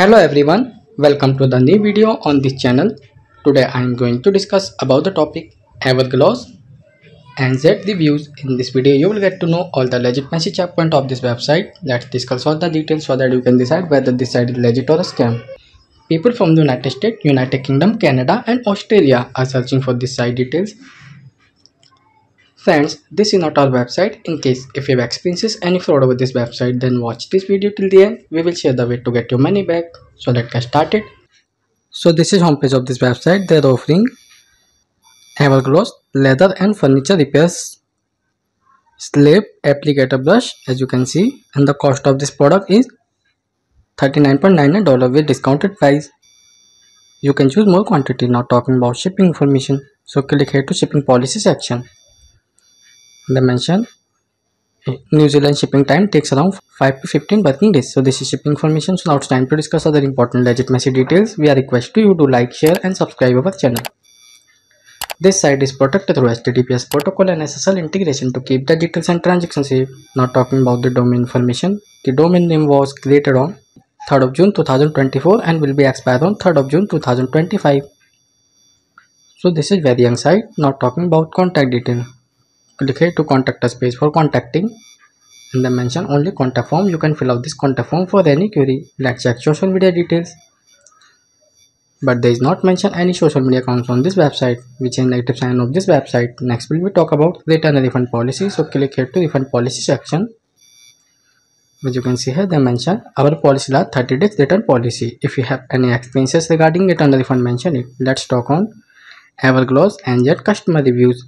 Hello everyone, welcome to the new video on this channel. Today I am going to discuss about the topic Evergloss NZ reviews. In this video you will get to know all the legit message checkpoint of this website. Let's discuss all the details so that you can decide whether this site is legit or a scam. People from the United States, United Kingdom, Canada and Australia are searching for this site details. Friends, this is not our website. In case if you have experienced any fraud over this website, then watch this video till the end. We will share the way to get your money back. So let's get started. So this is homepage of this website. They are offering Evergloss leather and furniture repairs, slab applicator brush, as you can see, and the cost of this product is $39.99 with discounted price. You can choose more quantity. Now talking about shipping information, so click here to shipping policy section. They mention New Zealand shipping time takes around 5 to 15 working days. So this is shipping information. So now it's time to discuss other important legitimacy details. We are requesting you to like, share and subscribe our channel. This site is protected through HTTPS protocol and SSL integration to keep the details and transactions safe. Now talking about the domain information. The domain name was created on 3rd of June 2024 and will be expired on 3rd of June 2025. So this is very young site. Now talking about contact details. Click here to contact us page for contacting, and then mention only contact form. You can fill out this contact form for any query. Let's check social media details, but there is not mention any social media accounts on this website, which is a negative sign of this website. Next we will talk about return and refund policy. So click here to refund policy section. As you can see here, they mention our policy is 30 days return policy. If you have any experiences regarding return and refund, mention it. Let's talk on Evergloss NZ customer reviews.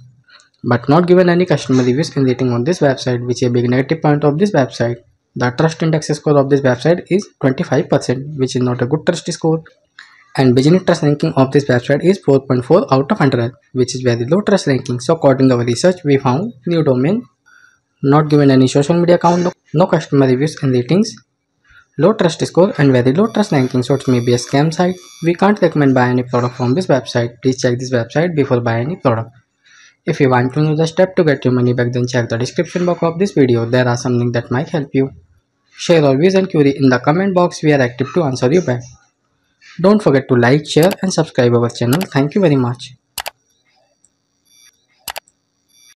But not given any customer reviews and rating on this website, which is a big negative point of this website. The trust index score of this website is 25%, which is not a good trust score. And business trust ranking of this website is 4.4 out of 100, which is very low trust ranking. So according to our research, we found new domain, not given any social media account, no customer reviews and ratings, low trust score and very low trust ranking. So it may be a scam site. We can't recommend buy any product from this website. Please check this website before buy any product. If you want to know the step to get your money back, then check the description box of this video. There are something that might help you. Share your views and query in the comment box. We are active to answer you back. Don't forget to like, share and subscribe our channel. Thank you very much.